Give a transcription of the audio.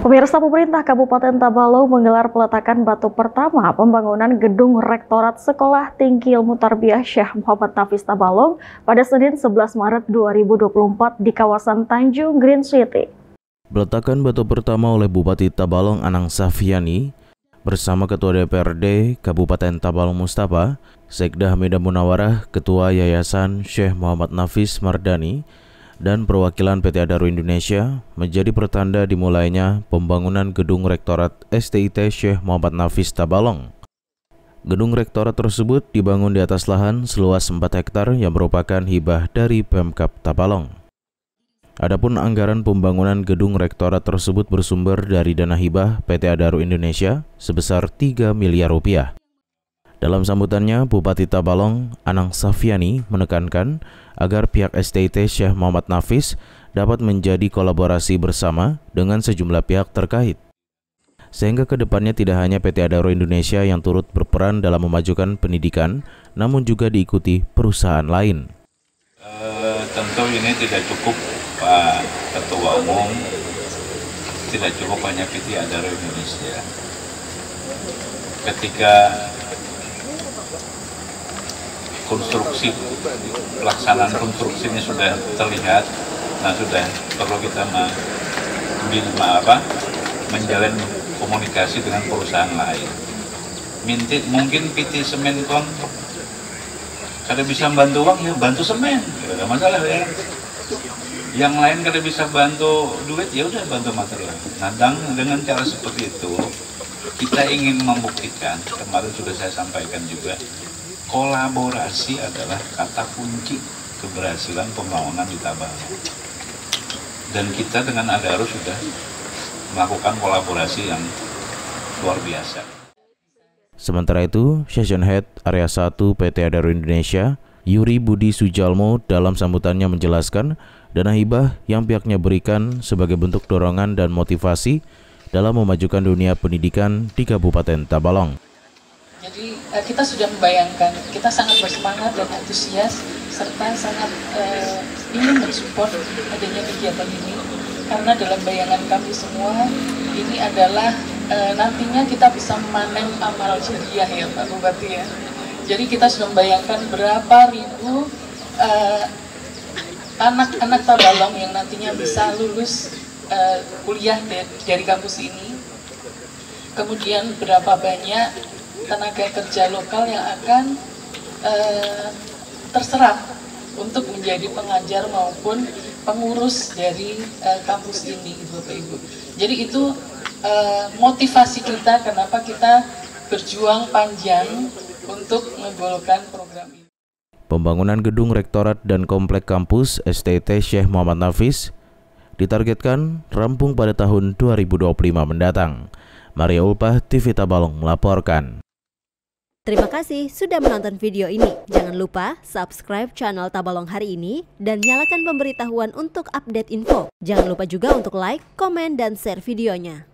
Pemirsa, pemerintah Kabupaten Tabalong menggelar peletakan batu pertama pembangunan gedung Rektorat Sekolah Tinggi Ilmu Tarbiyah Syekh Muhammad Nafis Tabalong pada Senin 11 Maret 2024 di kawasan Tanjung Green City. Peletakan batu pertama oleh Bupati Tabalong Anang Safiani bersama Ketua DPRD Kabupaten Tabalong Mustafa, Sekda Hamidah Munawarah, Ketua Yayasan Syekh Muhammad Nafis Mardani, dan perwakilan PT Adaro Indonesia menjadi pertanda dimulainya pembangunan gedung Rektorat STIT Syekh Muhammad Nafis Tabalong. Gedung Rektorat tersebut dibangun di atas lahan seluas 4 hektar yang merupakan hibah dari Pemkab Tabalong. Adapun anggaran pembangunan gedung Rektorat tersebut bersumber dari dana hibah PT Adaro Indonesia sebesar 3 miliar rupiah. Dalam sambutannya, Bupati Tabalong Anang Safiani menekankan agar pihak STIT Syekh Muhammad Nafis dapat menjadi kolaborasi bersama dengan sejumlah pihak terkait, sehingga kedepannya tidak hanya PT Adaro Indonesia yang turut berperan dalam memajukan pendidikan, namun juga diikuti perusahaan lain. Tentu ini tidak cukup Pak Ketua Umum, tidak cukup hanya PT Adaro Indonesia. Ketika konstruksi, pelaksanaan konstruksinya sudah terlihat, nah sudah perlu kita menjalin komunikasi dengan perusahaan lain. Mungkin PT Semenkon kada bisa bantu uang, ya bantu semen, tidak ada masalah ya. Yang lain kada bisa bantu duit, ya udah bantu material. Nah dengan cara seperti itu, kita ingin membuktikan, kemarin sudah saya sampaikan juga, kolaborasi adalah kata kunci keberhasilan pembangunan di Tabalong. Dan kita dengan Adaro sudah melakukan kolaborasi yang luar biasa. Sementara itu, Session Head Area 1 PT Adaro Indonesia, Yuri Budi Sujalmo, dalam sambutannya menjelaskan dana hibah yang pihaknya berikan sebagai bentuk dorongan dan motivasi dalam memajukan dunia pendidikan di Kabupaten Tabalong. Jadi kita sudah membayangkan, kita sangat bersemangat dan antusias serta sangat ingin mensupport adanya kegiatan ini, karena dalam bayangan kami semua ini adalah nantinya kita bisa memanen amal jariah ya Pak Bupati ya. Jadi kita sudah membayangkan berapa ribu anak-anak Tabalong yang nantinya bisa lulus kuliah dari kampus ini, kemudian berapa banyak tenaga kerja lokal yang akan terserap untuk menjadi pengajar maupun pengurus dari kampus ini, Bapak Ibu. Jadi itu motivasi kita kenapa kita berjuang panjang untuk menggolkan program ini. Pembangunan gedung Rektorat dan Komplek Kampus STIT Syekh Muhammad Nafis ditargetkan rampung pada tahun 2025 mendatang. Maria Ulpah, TV Tabalong melaporkan. Terima kasih sudah menonton video ini. Jangan lupa subscribe channel Tabalong Hari Ini dan nyalakan pemberitahuan untuk update info. Jangan lupa juga untuk like, komen, dan share videonya.